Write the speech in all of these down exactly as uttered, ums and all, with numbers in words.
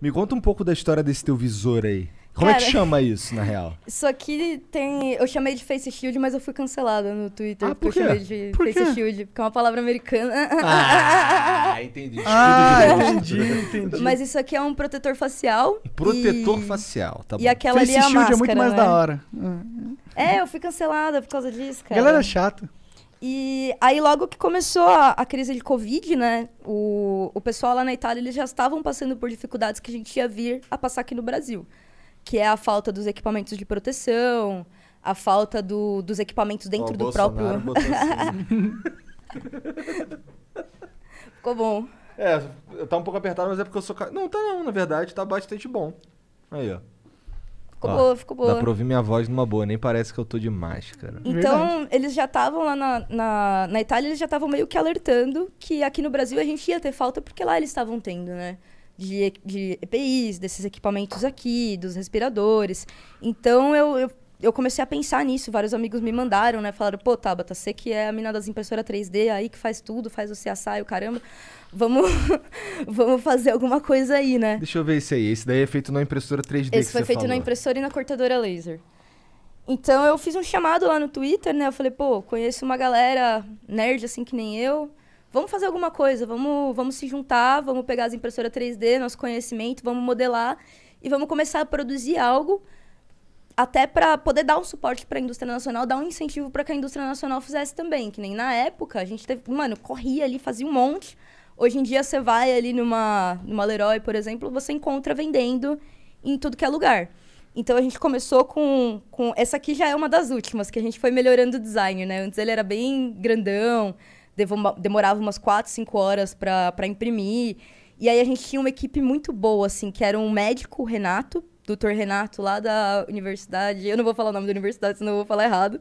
Me conta um pouco da história desse teu visor aí. Como Cara, é que chama isso, na real? Isso aqui tem... Eu chamei de face shield, mas eu fui cancelada no Twitter. Ah, por quê? Eu chamei de por face quê? shield, porque é uma palavra americana. Ah, entendi. Ah, entendi, entendi. Mas isso aqui é um protetor facial. Protetor e... facial, tá bom. E aquela face ali é a shield máscara, é muito mais né? da hora. É, eu fui cancelada por causa disso, cara. Galera chata. E aí logo que começou a, a crise de Covid, né, o, o pessoal lá na Itália, eles já estavam passando por dificuldades que a gente ia vir a passar aqui no Brasil. Que é a falta dos equipamentos de proteção, a falta do, dos equipamentos dentro oh, do Bolsonaro próprio... Ficou bom. É, tá um pouco apertado, mas é porque eu sou... Não, tá não, na verdade, tá bastante bom. Aí, ó. Ficou ó, boa, ficou boa. Dá pra ouvir minha voz numa boa, nem parece que eu tô de máscara. Então, verdade. Eles já estavam lá na, na, na Itália, eles já estavam meio que alertando que aqui no Brasil a gente ia ter falta, porque lá eles estavam tendo, né? De, de E P Is, desses equipamentos aqui, dos respiradores. Então, eu, eu, eu comecei a pensar nisso. Vários amigos me mandaram, né? Falaram, pô, Tabata, você que é a mina das impressoras três D aí, que faz tudo, faz o C S I, o caramba. Vamos, vamos fazer alguma coisa aí, né? Deixa eu ver isso aí. Esse daí é feito na impressora três D. Esse foi feito falou. na impressora e na cortadora laser. Então, eu fiz um chamado lá no Twitter, né? Eu falei, pô, conheço uma galera nerd assim que nem eu. Vamos fazer alguma coisa, vamos, vamos se juntar, vamos pegar as impressoras três D, nosso conhecimento, vamos modelar e vamos começar a produzir algo até para poder dar um suporte para a indústria nacional, dar um incentivo para que a indústria nacional fizesse também. Que nem na época, a gente teve, mano, corria ali, fazia um monte. Hoje em dia, você vai ali numa, numa Leroy, por exemplo, você encontra vendendo em tudo que é lugar. Então, a gente começou com, com... Essa aqui já é uma das últimas, que a gente foi melhorando o design, né? Antes ele era bem grandão... Demorava umas quatro, cinco horas para imprimir. E aí a gente tinha uma equipe muito boa, assim, que era um médico, Renato, doutor Renato, lá da universidade... Eu não vou falar o nome da universidade, senão eu vou falar errado.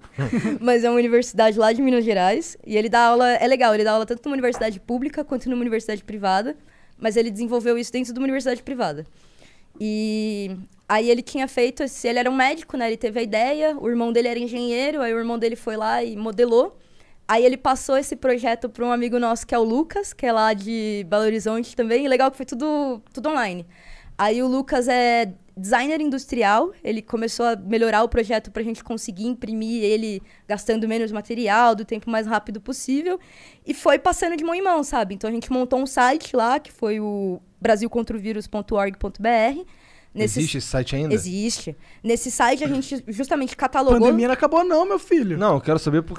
Mas é uma universidade lá de Minas Gerais. E ele dá aula... É legal, ele dá aula tanto numa universidade pública quanto numa universidade privada. Mas ele desenvolveu isso dentro de uma universidade privada. E aí ele tinha feito... Esse, ele era um médico, né? Ele teve a ideia. O irmão dele era engenheiro. Aí o irmão dele foi lá e modelou. Aí ele passou esse projeto para um amigo nosso, que é o Lucas, que é lá de Belo Horizonte também. E legal que foi tudo, tudo online. Aí o Lucas é designer industrial. Ele começou a melhorar o projeto para a gente conseguir imprimir ele gastando menos material, do tempo mais rápido possível. E foi passando de mão em mão, sabe? Então a gente montou um site lá, que foi o brasil contra o vírus ponto org ponto br. Nesse... Existe esse site ainda? Existe. Nesse site a gente justamente catalogou... A pandemia não acabou não, meu filho. Não, eu quero saber o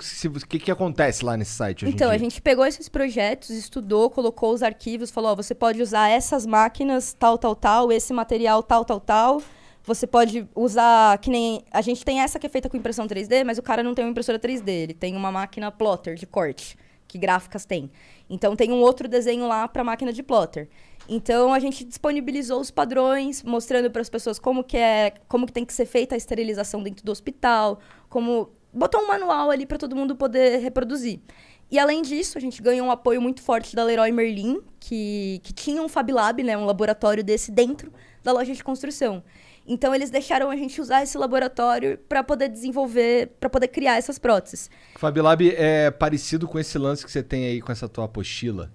que, que acontece lá nesse site hoje. Então, a gente pegou esses projetos, estudou, colocou os arquivos, falou, ó, você pode usar essas máquinas, tal, tal, tal, esse material, tal, tal, tal. Você pode usar, que nem... A gente tem essa que é feita com impressão três D, mas o cara não tem uma impressora três D, ele tem uma máquina plotter de corte, que gráficas tem. Então, tem um outro desenho lá para máquina de plotter. Então, a gente disponibilizou os padrões, mostrando para as pessoas como que, é, como que tem que ser feita a esterilização dentro do hospital, como... Botou um manual ali para todo mundo poder reproduzir. E, além disso, a gente ganhou um apoio muito forte da Leroy Merlin, que, que tinha um FabLab, né, um laboratório desse dentro da loja de construção. Então, eles deixaram a gente usar esse laboratório para poder desenvolver, para poder criar essas próteses. FabLab é parecido com esse lance que você tem aí com essa tua apostila?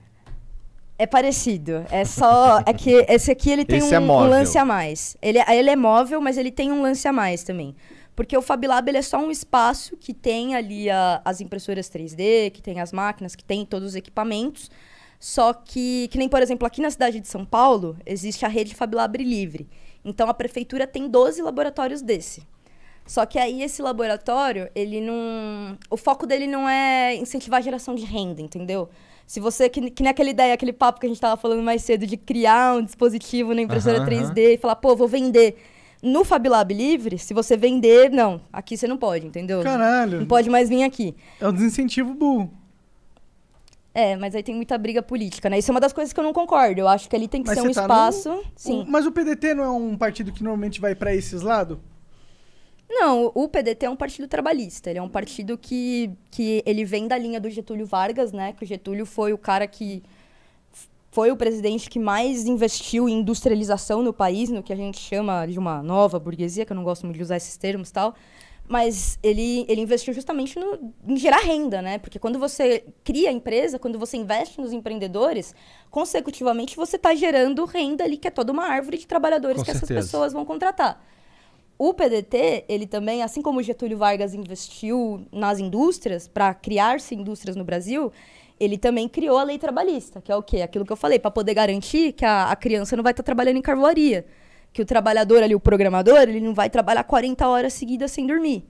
É parecido, é só... É que esse aqui ele tem um, é um lance a mais. Ele, ele é móvel, mas ele tem um lance a mais também. Porque o FabLab ele é só um espaço que tem ali a, as impressoras três D, que tem as máquinas, que tem todos os equipamentos. Só que, que nem, por exemplo, aqui na cidade de São Paulo, existe a rede FabLab Livre. Então, a prefeitura tem doze laboratórios desse. Só que aí esse laboratório, ele não... O foco dele não é incentivar a geração de renda, entendeu? Se você, que, que nem aquela ideia, aquele papo que a gente estava falando mais cedo de criar um dispositivo na impressora uhum, três D uhum. e falar, pô, vou vender. No FabLab Livre, se você vender, não. Aqui você não pode, entendeu? Caralho. Não pode mais vir aqui. É um desincentivo burro. É, mas aí tem muita briga política, né? Isso é uma das coisas que eu não concordo. Eu acho que ali tem que mas ser um tá espaço... No... Sim. O... Mas o P D T não é um partido que normalmente vai para esses lados? Não, o P D T é um partido trabalhista, ele é um partido que, que ele vem da linha do Getúlio Vargas, né? Que o Getúlio foi o cara que foi o presidente que mais investiu em industrialização no país, no que a gente chama de uma nova burguesia, que eu não gosto muito de usar esses termos e tal, Mas ele, ele investiu justamente no, em gerar renda, né? Porque quando você cria a empresa, quando você investe nos empreendedores, consecutivamente você está gerando renda ali, que é toda uma árvore de trabalhadores que essas pessoas vão contratar. O P D T, ele também, assim como o Getúlio Vargas investiu nas indústrias, para criar-se indústrias no Brasil, ele também criou a lei trabalhista, que é o quê? Aquilo que eu falei, para poder garantir que a, a criança não vai estar tá trabalhando em carvoaria. Que o trabalhador ali, o programador, ele não vai trabalhar quarenta horas seguidas sem dormir.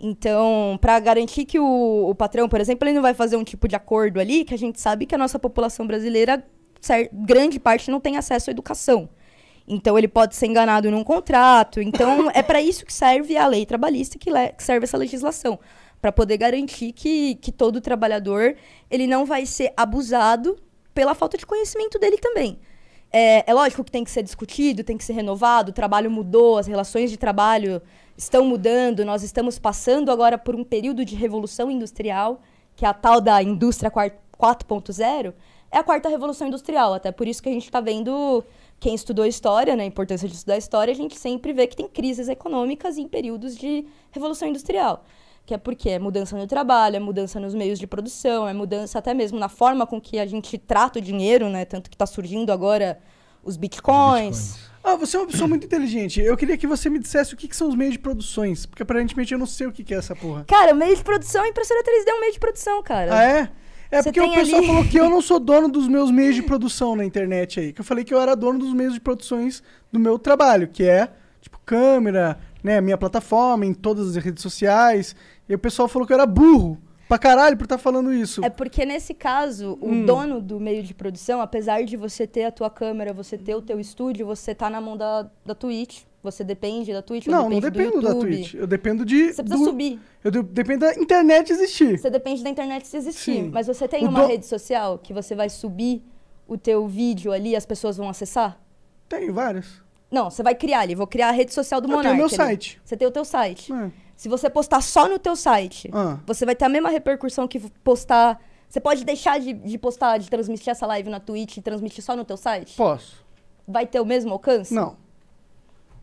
Então, para garantir que o, o patrão, por exemplo, ele não vai fazer um tipo de acordo ali, que a gente sabe que a nossa população brasileira, grande parte, não tem acesso à educação. Então, ele pode ser enganado num contrato. Então, é para isso que serve a lei trabalhista, que, le que serve essa legislação. Para poder garantir que, que todo trabalhador, ele não vai ser abusado pela falta de conhecimento dele também. É, é lógico que tem que ser discutido, tem que ser renovado, o trabalho mudou, as relações de trabalho estão mudando, nós estamos passando agora por um período de revolução industrial, que é a tal da indústria quatro ponto zero, é a quarta revolução industrial, até por isso que a gente está vendo, quem estudou história, né, a importância de estudar história, a gente sempre vê que tem crises econômicas em períodos de revolução industrial, que é porque é mudança no trabalho, é mudança nos meios de produção, é mudança até mesmo na forma com que a gente trata o dinheiro, né? Tanto que está surgindo agora os bitcoins. os bitcoins. Ah, você é uma pessoa muito inteligente. Eu queria que você me dissesse o que, que são os meios de produções, porque aparentemente eu não sei o que, que é essa porra. Cara, o meio de produção, impressora três D é um meio de produção, cara. Ah, é? É você porque o pessoal ali... falou que eu não sou dono dos meus meios de produção na internet aí, que eu falei que eu era dono dos meios de produções do meu trabalho, que é, tipo, câmera, né, minha plataforma, em todas as redes sociais... E o pessoal falou que eu era burro pra caralho por estar falando isso. É porque, nesse caso, o hum. dono do meio de produção, apesar de você ter a tua câmera, você ter o teu estúdio, você tá na mão da, da Twitch. Você depende da Twitch, não, depende não dependo do YouTube. Da Twitch. Eu dependo de... Você precisa do, subir. Eu de, dependo da internet existir. Você depende da internet existir. Sim. Mas você tem o uma do... rede social que você vai subir o teu vídeo ali e as pessoas vão acessar? Tem várias. Não, você vai criar ali. Vou criar a rede social do Monark. Eu tenho meu site. Você tem o teu site. É. Se você postar só no teu site, ah. você vai ter a mesma repercussão que postar... Você pode deixar de, de postar, de transmitir essa live na Twitch e transmitir só no teu site? Posso. Vai ter o mesmo alcance? Não.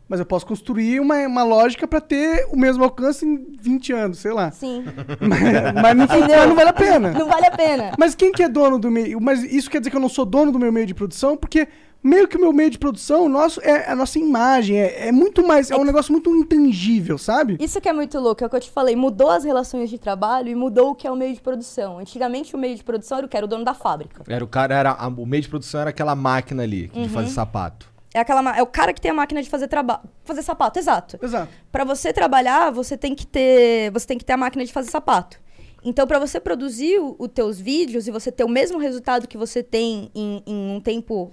Mas eu posso construir uma, uma lógica pra ter o mesmo alcance em vinte anos, sei lá. Sim. Mas, mas, não, mas não vale a pena. Não vale a pena. Mas quem que é dono do meio... Mas isso quer dizer que eu não sou dono do meu meio de produção? Porque... Meio que o meu meio de produção, nosso, é a nossa imagem, é, é muito mais, é um negócio muito intangível, sabe? Isso que é muito louco, é o que eu te falei, mudou as relações de trabalho e mudou o que é o meio de produção. Antigamente o meio de produção era o que era o dono da fábrica. Era o cara, era, a, o meio de produção era aquela máquina ali, uhum. de fazer sapato. É, aquela, é o cara que tem a máquina de fazer, fazer sapato, exato. Exato. Pra você trabalhar, você tem que ter, você tem que ter a máquina de fazer sapato. Então, para você produzir os teus vídeos e você ter o mesmo resultado que você tem em, em um tempo...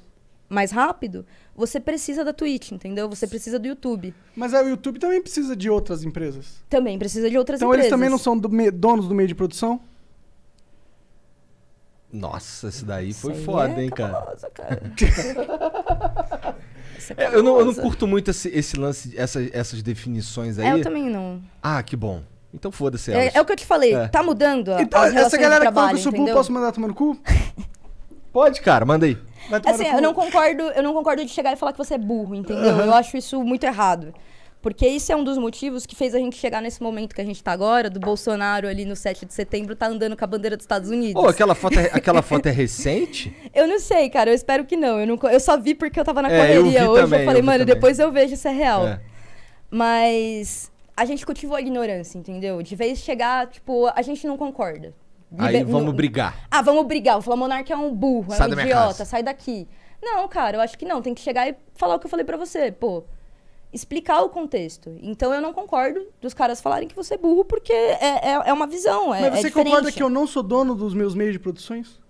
mais rápido, você precisa da Twitch, entendeu? Você precisa do YouTube. Mas é, o YouTube também precisa de outras empresas. Também precisa de outras então, empresas. Então eles também não são do me, donos do meio de produção? Nossa, isso daí foi isso foda, é hein, cabulosa, cara. cara. é é, eu, não, eu não curto muito esse, esse lance, essa, essas definições aí. É, eu também não. Ah, que bom. Então foda-se elas. É, é o que eu te falei, é. tá mudando a, então, as relações de trabalho, essa galera que fala do Subu, posso mandar tomar no cu? Pode, cara, manda aí. Assim, eu não concordo, eu não concordo de chegar e falar que você é burro, entendeu? Uhum. Eu acho isso muito errado. Porque isso é um dos motivos que fez a gente chegar nesse momento que a gente tá agora, do Bolsonaro ali no sete de setembro, tá andando com a bandeira dos Estados Unidos. Oh, aquela foto é, aquela foto é recente? Eu não sei, cara, eu espero que não. Eu, não, eu só vi porque eu tava na correria é, eu hoje. Também, eu falei, eu mano, também. Depois eu vejo se é real. É. Mas a gente cultivou a ignorância, entendeu? De vez chegar, tipo, a gente não concorda. Aí vamos no... brigar. Ah, vamos brigar. Vou falar, Monark é um burro, sai é um idiota, sai daqui. Não, cara, eu acho que não. Tem que chegar e falar o que eu falei pra você. Pô, explicar o contexto. Então eu não concordo dos caras falarem que você é burro, porque é, é, é uma visão, é Mas você é concorda que eu não sou dono dos meus meios de produções?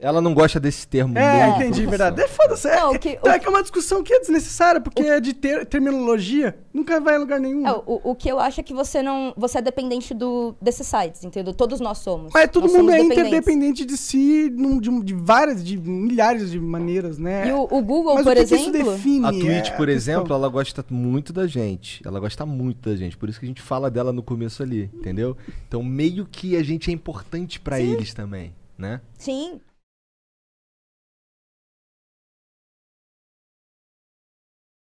Ela não gosta desse termo. É, entendi, verdade. É foda-se. É, que, então é que é uma discussão que é desnecessária, porque o... é de ter, terminologia, nunca vai a lugar nenhum. É, o, o que eu acho é que você não você é dependente do, desses sites, entendeu? Todos nós somos. Mas todo nós mundo é interdependente de si, de, de várias, de milhares de maneiras, né? E o, o Google, Mas por o que exemplo... Que isso define? A Twitch, por é, exemplo, questão. ela gosta muito da gente. Ela gosta muito da gente. Por isso que a gente fala dela no começo ali, entendeu? Então meio que a gente é importante pra Sim. eles também, né? Sim.